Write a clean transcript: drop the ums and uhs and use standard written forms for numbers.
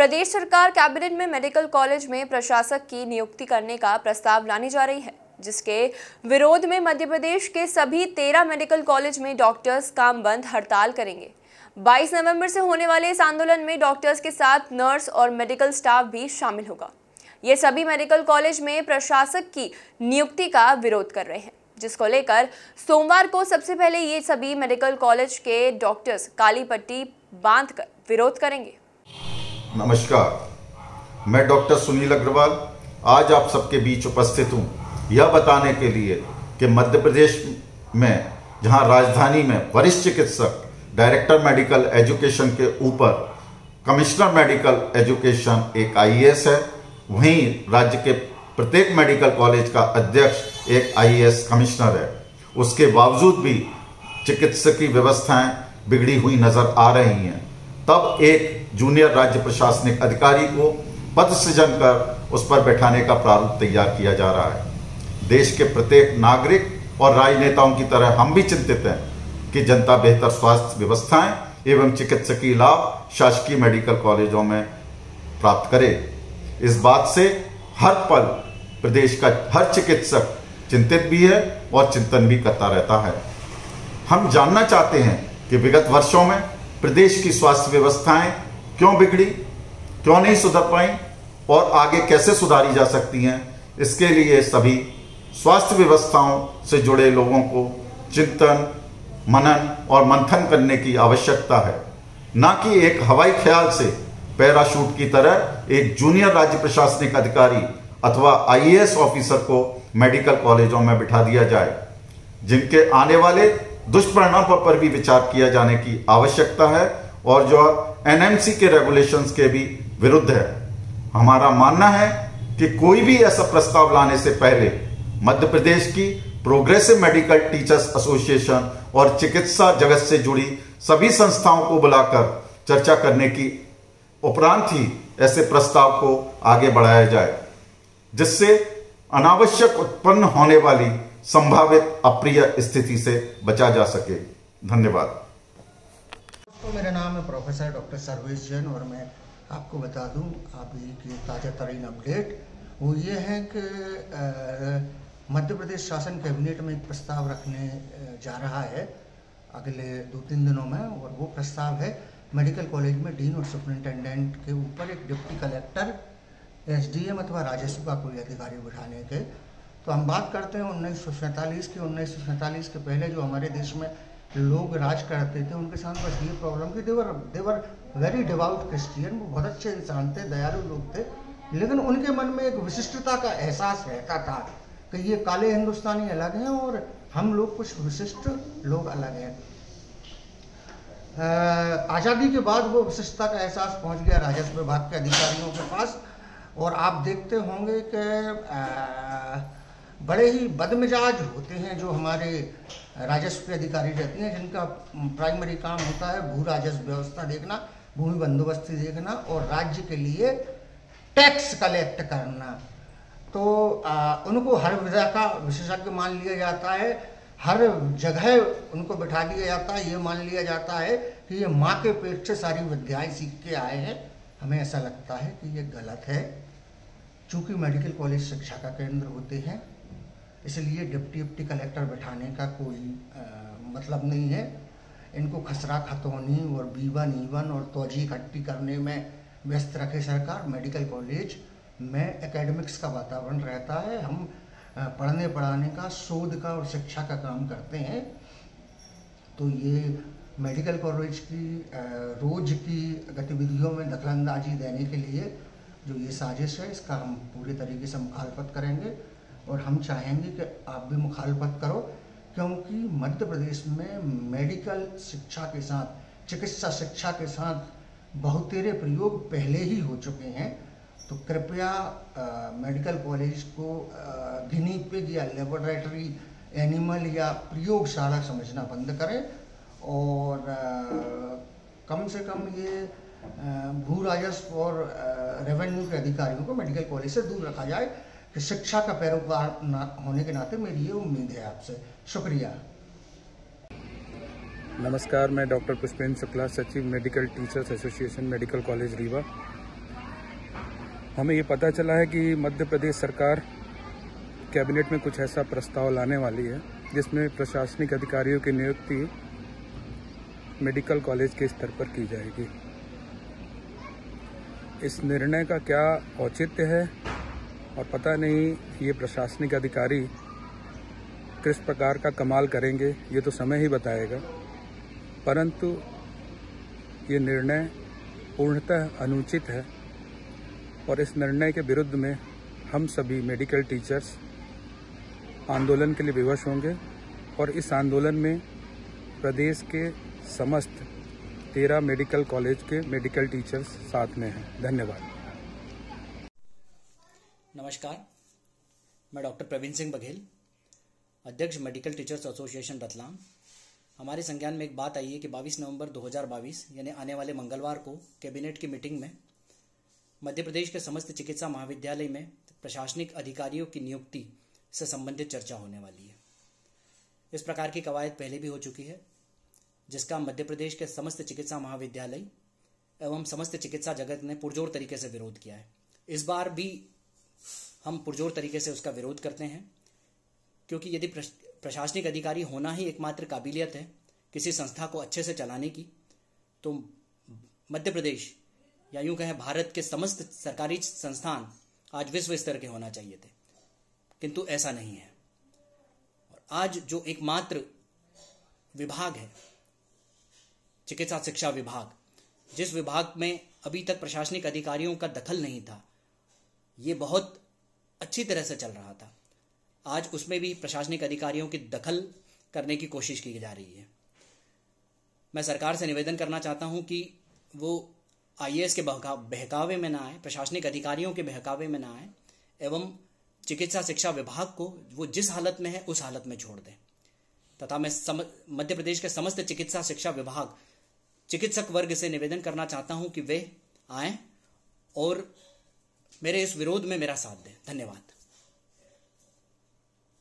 प्रदेश सरकार कैबिनेट में medical college में प्रशासक की नियुक्ति करने का प्रस्ताव लाने जा रही है, जिसके विरोध में मध्य प्रदेश के सभी 13 मेडिकल कॉलेज में डॉक्टर्स काम बंद हड़ताल करेंगे। 22 नवंबर से होने वाले इस आंदोलन में डॉक्टर्स के साथ नर्स और मेडिकल स्टाफ भी शामिल होगा। ये सभी मेडिकल कॉलेज में प्रशासक की नियुक्ति का विरोध कर रहे हैं, जिसको लेकर सोमवार को सबसे पहले ये सभी मेडिकल कॉलेज के डॉक्टर्स काली पट्टी बांधकर विरोध करेंगे। नमस्कार, मैं डॉक्टर सुनील अग्रवाल आज आप सबके बीच उपस्थित हूँ यह बताने के लिए कि मध्य प्रदेश में जहाँ राजधानी में वरिष्ठ चिकित्सक डायरेक्टर मेडिकल एजुकेशन के ऊपर कमिश्नर मेडिकल एजुकेशन एक IAS है, वहीं राज्य के प्रत्येक मेडिकल कॉलेज का अध्यक्ष एक IAS कमिश्नर है। उसके बावजूद भी चिकित्सकीय व्यवस्थाएं बिगड़ी हुई नजर आ रही हैं। तब एक जूनियर राज्य प्रशासनिक अधिकारी को पद सृजन कर उस पर बैठाने का प्रारूप तैयार किया जा रहा है। देश के प्रत्येक नागरिक और राजनेताओं की तरह हम भी चिंतित हैं कि जनता बेहतर स्वास्थ्य व्यवस्थाएं एवं चिकित्सकीय लाभ शासकीय मेडिकल कॉलेजों में प्राप्त करे। इस बात से हर पल प्रदेश का हर चिकित्सक चिंतित भी है और चिंतन भी करता रहता है। हम जानना चाहते हैं कि विगत वर्षों में प्रदेश की स्वास्थ्य व्यवस्थाएं क्यों बिगड़ी, क्यों नहीं सुधर पाई और आगे कैसे सुधारी जा सकती हैं। इसके लिए सभी स्वास्थ्य व्यवस्थाओं से जुड़े लोगों को चिंतन, मनन और मंथन करने की आवश्यकता है, ना कि एक हवाई ख्याल से पैराशूट की तरह एक जूनियर राज्य प्रशासनिक अधिकारी अथवा IAS ऑफिसर को मेडिकल कॉलेजों में बिठा दिया जाए, जिनके आने वाले दुष्परिणामों पर भी विचार किया जाने की आवश्यकता है और जो NMC के रेगुलेशंस के भी विरुद्ध है। हमारा मानना है कि कोई भी ऐसा प्रस्ताव लाने से पहले मध्य प्रदेश की प्रोग्रेसिव मेडिकल टीचर्स एसोसिएशन और चिकित्सा जगत से जुड़ी सभी संस्थाओं को बुलाकर चर्चा करने की उपरांत ही ऐसे प्रस्ताव को आगे बढ़ाया जाए, जिससे अनावश्यक उत्पन्न होने वाली संभावित अप्रिय स्थिति से बचा जा सके। धन्यवाद। तो मेरा नाम है प्रोफेसर डॉक्टर सर्वेश जैन और मैं आपको बता दूं अभी की ताज़ा तरीन अपडेट वो ये है कि मध्य प्रदेश शासन कैबिनेट में एक प्रस्ताव रखने जा रहा है अगले 2-3 दिनों में, और वो प्रस्ताव है मेडिकल कॉलेज में डीन और सुपरिंटेंडेंट के ऊपर एक डिप्टी कलेक्टर, SDM अथवा राजस्व का कोई अधिकारी बिठाने के। तो हम बात करते हैं 1947 की। 1947 के पहले जो हमारे देश में लोग राज करते थे उनके साथ बस ये प्रॉब्लम कि देवर वेरी डिवाउट क्रिश्चियन, वो बहुत अच्छे इंसान थे, दयालु लोग थे, लेकिन उनके मन में एक विशिष्टता का एहसास रहता था कि ये काले हिंदुस्तानी अलग हैं और हम लोग कुछ विशिष्ट लोग अलग हैं। आज़ादी के बाद वो विशिष्टता का एहसास पहुंच गया राजस्व विभाग के अधिकारियों के पास, और आप देखते होंगे कि बड़े ही बदमिजाज होते हैं जो हमारे राजस्व के अधिकारी रहते हैं, जिनका प्राइमरी काम होता है भू राजस्व व्यवस्था देखना, भूमि बंदोबस्ती देखना और राज्य के लिए टैक्स कलेक्ट करना। तो उनको हर विधा का विशेषज्ञ मान लिया जाता है, हर जगह उनको बिठा दिया जाता है। ये मान लिया जाता है कि ये माँ के पेट से सारी विद्याएं सीख के आए हैं। हमें ऐसा लगता है कि ये गलत है। चूँकि मेडिकल कॉलेज शिक्षा का केंद्र होते हैं इसलिए डिप्टी कलेक्टर बिठाने का कोई मतलब नहीं है। इनको खसरा खतौनी और बीवन ईवन और तोजी इकट्ठी करने में व्यस्त रखे सरकार। मेडिकल कॉलेज में एकेडमिक्स का वातावरण रहता है, हम पढ़ने पढ़ाने का, शोध का और शिक्षा का काम करते हैं। तो ये मेडिकल कॉलेज की रोज की गतिविधियों में दखलंदाजी देने के लिए जो ये साजिश है, इसका हम पूरे तरीके से मुखालफत करेंगे और हम चाहेंगे कि आप भी मुखालफत करो, क्योंकि मध्य प्रदेश में मेडिकल शिक्षा के साथ, चिकित्सा शिक्षा के साथ बहुतेरे प्रयोग पहले ही हो चुके हैं। तो कृपया मेडिकल कॉलेज को गिनी पिग या लेबोरेटरी एनिमल या प्रयोगशाला समझना बंद करें और कम से कम ये भू राजस्व और रेवेन्यू के अधिकारियों को मेडिकल कॉलेज से दूर रखा जाए कि शिक्षा का पैरोकार ना होने के नाते मेरी ये उम्मीद है आपसे। शुक्रिया। नमस्कार, मैं डॉक्टर पुष्पेम शुक्ला, सचिव medical teachers association medical college Rewa. हमें ये पता चला है कि मध्य प्रदेश सरकार कैबिनेट में कुछ ऐसा प्रस्ताव लाने वाली है जिसमें प्रशासनिक अधिकारियों की नियुक्ति मेडिकल कॉलेज के स्तर पर की जाएगी। इस निर्णय का क्या औचित्य है और पता नहीं ये प्रशासनिक अधिकारी किस प्रकार का कमाल करेंगे, ये तो समय ही बताएगा। परंतु ये निर्णय पूर्णतः अनुचित है और इस निर्णय के विरुद्ध में हम सभी मेडिकल टीचर्स आंदोलन के लिए विवश होंगे और इस आंदोलन में प्रदेश के समस्त 13 मेडिकल कॉलेज के मेडिकल टीचर्स साथ में हैं। धन्यवाद। नमस्कार, मैं डॉक्टर प्रवीण सिंह बघेल, अध्यक्ष मेडिकल टीचर्स एसोसिएशन रतलाम। हमारे संज्ञान में एक बात आई है कि 22 नवंबर 2022 यानी आने वाले मंगलवार को कैबिनेट की मीटिंग में मध्य प्रदेश के समस्त चिकित्सा महाविद्यालय में प्रशासनिक अधिकारियों की नियुक्ति से संबंधित चर्चा होने वाली है। इस प्रकार की कवायद पहले भी हो चुकी है, जिसका मध्य प्रदेश के समस्त चिकित्सा महाविद्यालय एवं समस्त चिकित्सा जगत ने पुरजोर तरीके से विरोध किया है। इस बार भी हम पुरजोर तरीके से उसका विरोध करते हैं, क्योंकि यदि प्रशासनिक अधिकारी होना ही एकमात्र काबिलियत है किसी संस्था को अच्छे से चलाने की, तो मध्य प्रदेश या यूं कहें भारत के समस्त सरकारी संस्थान आज विश्व स्तर के होना चाहिए थे, किंतु ऐसा नहीं है। और आज जो एकमात्र विभाग है, चिकित्सा शिक्षा विभाग, जिस विभाग में अभी तक प्रशासनिक अधिकारियों का दखल नहीं था, ये बहुत अच्छी तरह से चल रहा था, आज उसमें भी प्रशासनिक अधिकारियों की दखल करने की कोशिश की जा रही है। मैं सरकार से निवेदन करना चाहता हूं कि वो IAS के बहकावे में ना आए, प्रशासनिक अधिकारियों के बहकावे में ना आए एवं चिकित्सा शिक्षा विभाग को वो जिस हालत में है उस हालत में छोड़ दें। तथा मैं मध्य प्रदेश के समस्त चिकित्सा शिक्षा विभाग चिकित्सक वर्ग से निवेदन करना चाहता हूँ कि वे आएँ और मेरे इस विरोध में मेरा साथ दें। धन्यवाद।